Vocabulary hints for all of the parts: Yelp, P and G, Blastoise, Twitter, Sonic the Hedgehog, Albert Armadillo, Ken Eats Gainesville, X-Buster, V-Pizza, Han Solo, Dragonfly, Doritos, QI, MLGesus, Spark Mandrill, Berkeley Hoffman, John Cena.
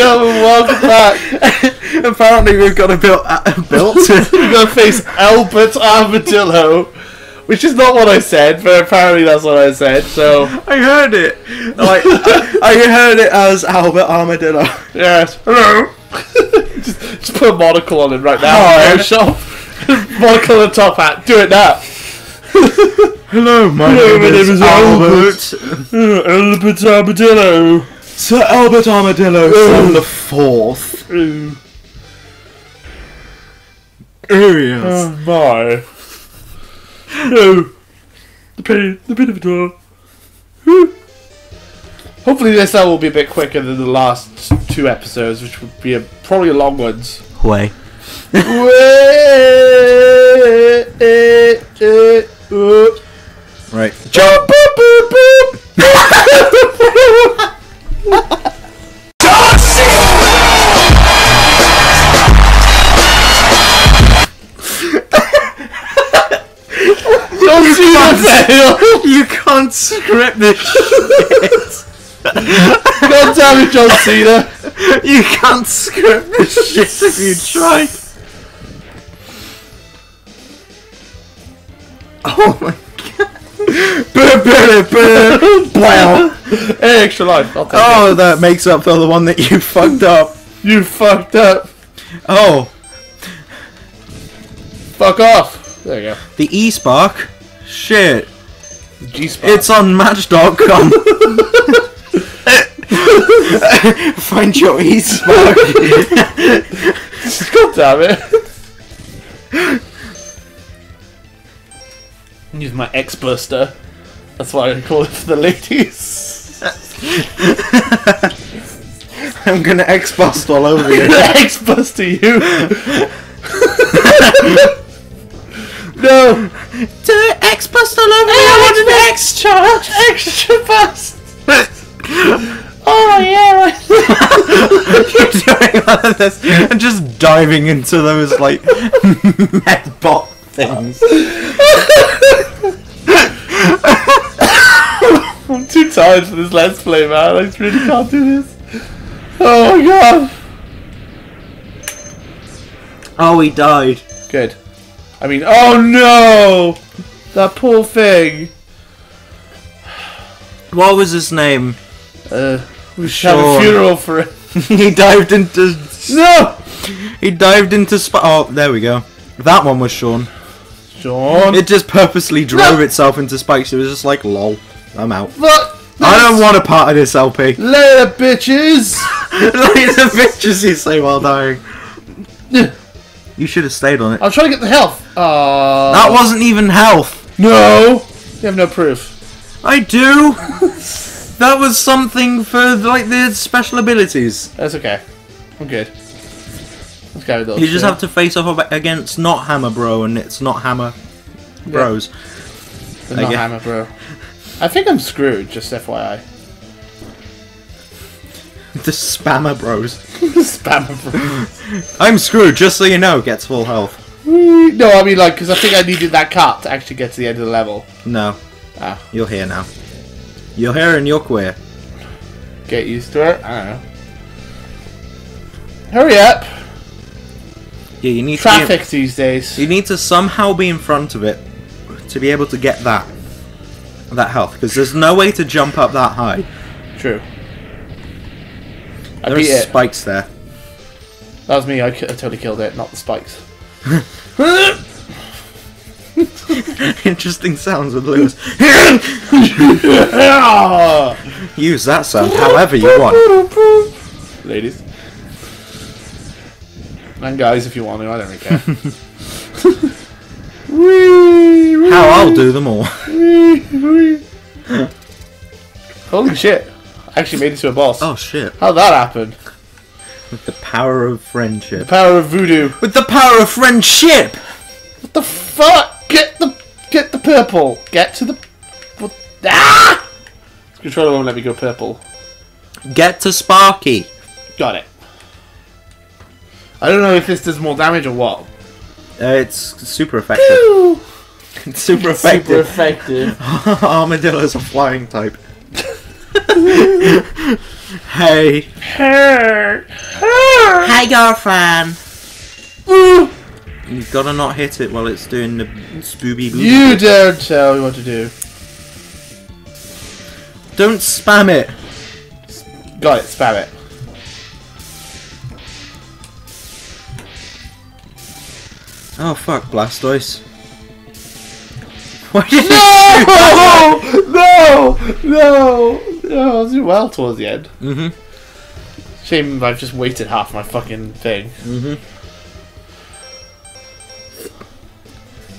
gentlemen, welcome back. Apparently we've got to we've got to face Albert Armadillo, which is not what I said, but apparently that's what I said. So I heard it. Like I heard it as Albert Armadillo. Yes. Hello. just put a monocle on him right now. Shop. Monocle and top hat. Do it now. Hello, my name is Albert. Albert Armadillo. Sir Albert Armadillo from the 4th. Areas. Oh my. No. The pit of it all. Hopefully this will be a bit quicker than the last 2 episodes, which would be probably long ones. Way. Right. Jump. You can't script this shit. God damn it, John Cena. You can't script this shit if you tried. Oh my god. Hey, extra life. Oh, that makes up for the one that you fucked up. You fucked up. Oh. Fuck off. There you go. The e-spark. Shit. It's on Match.com. Find your e-spark. God damn it. Use my X-Buster. That's why I call it for the ladies. I'm gonna X-Bust all over you. I'm gonna X-Buster you. No! Do X-Bust all over me! Hey, I want an extra bust! Oh yeah! You're doing all of this and just diving into those like med bot things. I'm too tired for this Let's Play, man. I just really can't do this. Oh my god! Oh, he died. Good. I mean, oh no! That poor thing! What was his name? We should have a funeral for it. He dived into... No! He dived into... Oh, there we go. That one was Sean. Sean? It just purposely drove itself into spikes. It was just like, lol, I'm out. What? I don't want a part of this LP. Later, bitches! Later, bitches, you say while dying. You should have stayed on it. I'm trying to get the health. That wasn't even health. No. You have no proof. I do. That was something for like the special abilities. That's okay. I'm good. Let's go with those. You just have to face off against not Hammer Bro, and it's not Hammer Bros. Yeah. Not Hammer Bro. I think I'm screwed. Just FYI. The Spammer Bros. The Spammer Bros. I'm screwed, just so you know, gets full health. No, I mean, like, because I think I needed that cart to actually get to the end of the level. No. Ah. You're here now. You're here and you're queer. Get used to it? I don't know. Hurry up! Yeah, you need traffic to these days. You need to somehow be in front of it to be able to get that health, because there's no way to jump up that high. True. There are spikes there. That was me, I totally killed it, not the spikes. Interesting sounds with Lewis. Use that sound however you want. Ladies. And guys, if you want to, I don't really care. How I'll do them all. Holy shit. I actually made it to a boss. Oh shit. How'd that happen? With the power of friendship. The power of voodoo. With the power of friendship! What the fuck? Get the purple. Get to the... What? Ah! The controller won't let me go purple. Get to Sparky. Got it. I don't know if this does more damage or what. It's super effective. It's super effective. Super effective. Armadillo's a flying type. Hey. Hey. Hey, girlfriend. Ooh. You've got to not hit it while it's doing the spooby boo. You don't tell me what to do. Don't spam it. Got it, spam it. Oh fuck, Blastoise. Why did No! I was doing well towards the end. Mm-hmm. Shame I've just wasted half my fucking thing. Mm-hmm.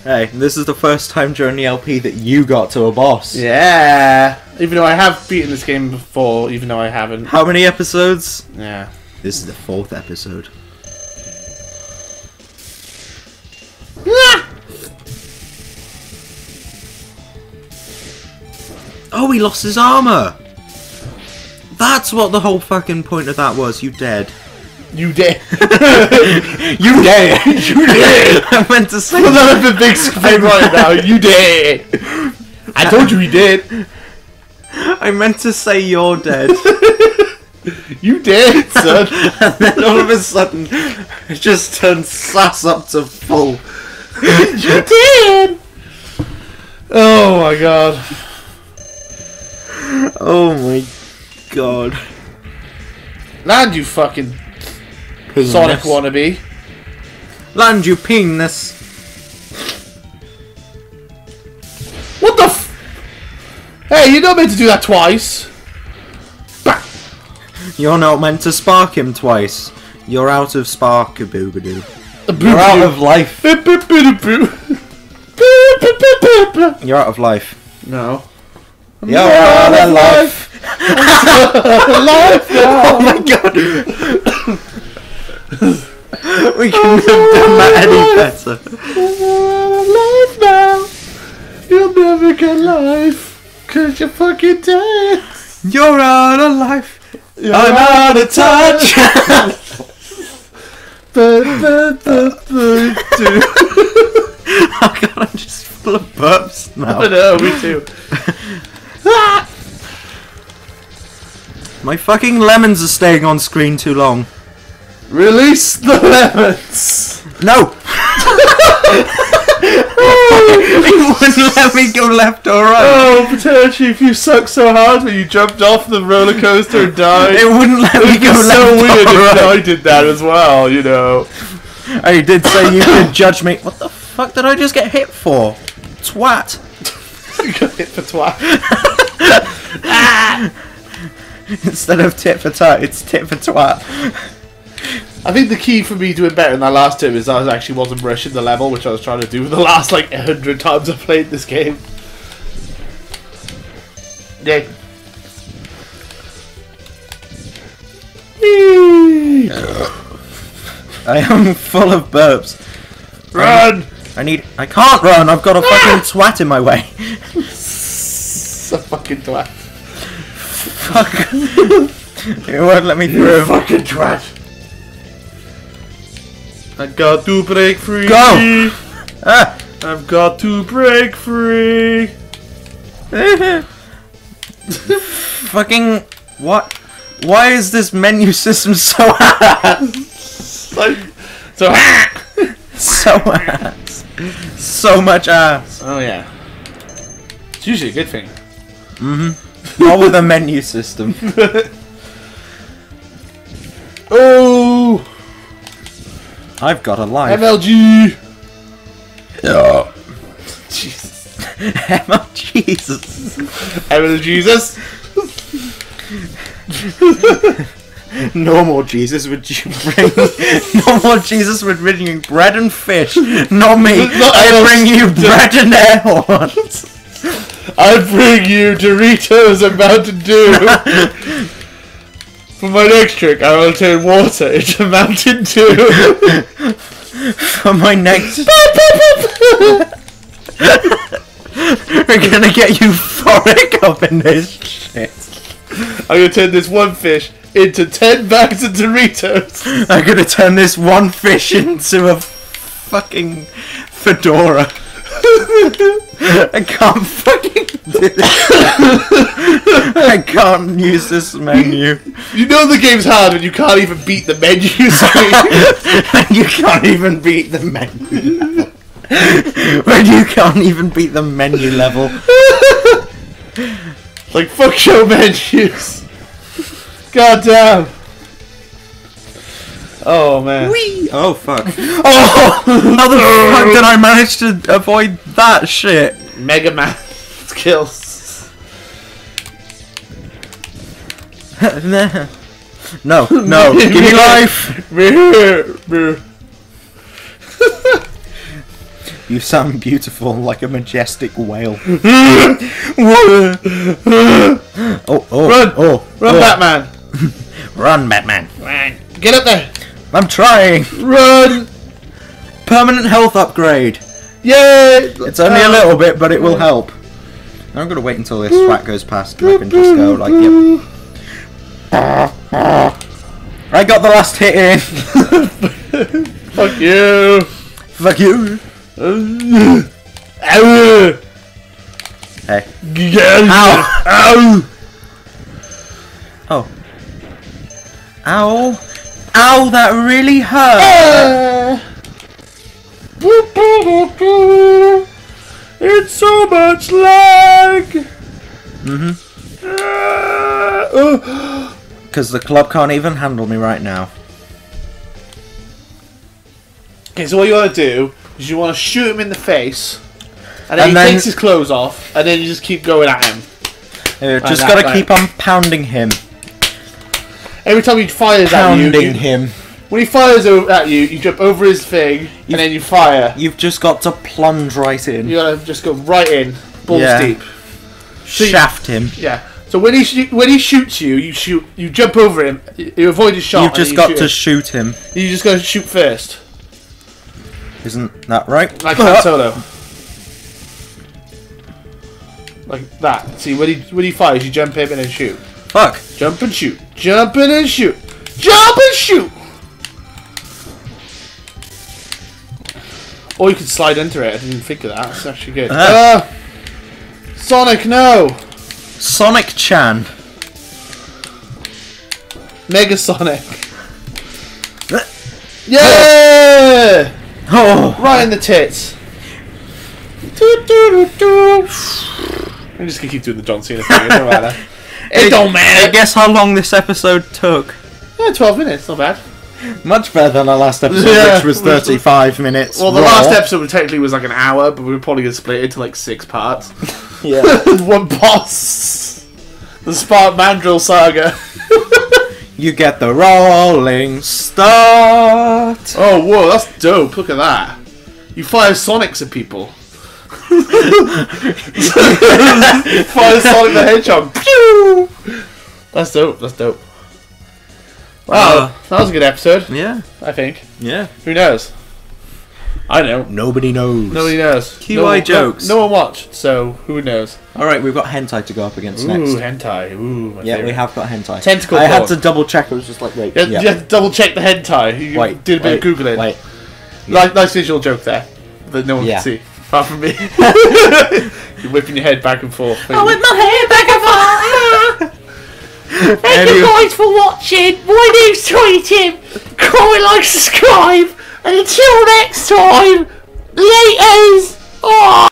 Hey, this is the first time during the LP that you got to a boss. Yeah! Even though I have beaten this game before, even though I haven't. How many episodes? Yeah. This is the 4th episode. Oh, he lost his armor! That's what the whole fucking point of that was. You dead. You dead. You dead. You dead. I meant to say that. The big scream right now. You dead. I told you he did. I meant to say you're dead. You dead, son. And then all of a sudden, it just turned sass up to full. You dead. Oh my god. Oh my god. Land, you fucking penis. Sonic wannabe. Land, you penis. What the f... Hey, you're not meant to do that twice. Bah. You're not meant to spark him twice. You're out of spark, a boo boo. You're out of life. You're out of life. No. You're out of life! Life now. Oh my god! We couldn't have done that any better. You're out of life now! You'll never get life, cause you're fucking dead! You're out of life! You're I'm out of touch! Oh god, I'm just full of burps now. I know, me too. Ah! My fucking lemons are staying on screen too long. Release the lemons! No! It wouldn't let me go left or right. Oh, Paternity, if you sucked so hard when you jumped off the roller coaster and died. It wouldn't let me go left or right. It would be so weird if I did that as well, you know. I did say you could judge me. What the fuck did I just get hit for? Twat. You got hit for twat. Ah! Instead of tit for tat, it's tit for twat. I think the key for me doing better in that last tip is I actually wasn't rushing the level, which I was trying to do the last like 100 times I've played this game. Yeah. I am full of burps. Run! I can't run, I've got a fucking twat in my way. A fucking twat. Fuck. It won't let me through. You fucking twat. I've got to break free. Go! Ah. I've got to break free. Fucking... What? Why is this menu system so ass? So so ass. So much ass. Oh yeah. It's usually a good thing. Mm-hmm. Not with a menu system. Oh! I've got a life. MLG! Oh. Jesus. MLGesus. MLGesus. Normal Jesus would you bring... Normal Jesus would bring you bread and fish. Not me. I bring you bread and air horns. I bring you Doritos and Mountain Dew. For my next trick, I will turn water into Mountain Dew. For my next... We're gonna get euphoric up in this shit. I'm gonna turn this one fish into 10 bags of Doritos. I'm gonna turn this one fish into a fucking fedora. I can't fucking I can't use this menu. You know the game's hard when you can't even beat the menu screen. You can't even beat the menu level. When you can't even beat the menu level. Like, fuck your menus. God damn. Oh man. Whee! Oh fuck. Oh! How the fuck did I manage to avoid that shit? Mega Man kills. No. No. No. Give me life! You sound beautiful, like a majestic whale. Oh, oh, run! Oh, run, oh. Batman! Run, Batman! Run! Get up there! I'm trying! Run! Permanent health upgrade! Yay! It's only a little bit, but it will help. I'm gonna wait until this flat goes past and I can just go like, yep. I got the last hit in! Fuck you! Fuck you! Hey. Ow! Ow! Oh. Ow! Ow, that really hurt! It's so much lag! Mm-hmm. Because the club can't even handle me right now. Okay, so what you want to do is you want to shoot him in the face, and then he takes his clothes off, and then you just keep going at him. Just gotta keep on pounding him. Every time he fires at you, when he fires at you, you jump over his thing, and then you fire. You've just got to plunge right in. You gotta just go right in, balls deep. So shaft him. Yeah. So when he shoots you, you jump over him. You avoid his shot. You've just got to shoot him. You just gotta shoot first. Isn't that right? Like Han Solo. Like that. See, when he fires, you jump him and then shoot. Fuck. Jump and shoot. Jump in and shoot. Jump and shoot! Or you could slide into it. I didn't think of that. That's actually good. Sonic, no! Sonic-chan. Mega Sonic. Yeah! Oh. Right in the tits. I'm just going to keep doing the John Cena thing. It doesn't matter. It don't matter. I guess how long this episode took. Yeah, 12 minutes, not bad. Much better than our last episode, which was 35 minutes. Well, the last episode technically was like an hour, but we were probably going to split it into like 6 parts. Yeah. One boss. The Spark Mandrill saga. You get the rolling start. Oh, whoa, that's dope. Look at that. You fire Sonics at people. Fire Sonic the Hedgehog. Pew! That's dope. That's dope. Wow, that was a good episode. Yeah, I think. Yeah. Who knows? I don't know. Nobody knows. Nobody knows. QI jokes. No one watched, so who knows? All right, we've got hentai to go up against next. Ooh, hentai. Ooh, my favorite. We have got hentai. Tentacle. I had to double check. I was just like, wait. You had to double check the hentai. You did a bit of googling. Wait. Yeah. Nice visual joke there that no one can see. Apart from me. You're whipping your head back and forth. I whip my head back and forth. Thank you guys for watching. My name's Tiny Tim. Comment, like, subscribe. And until next time, laters. Oh.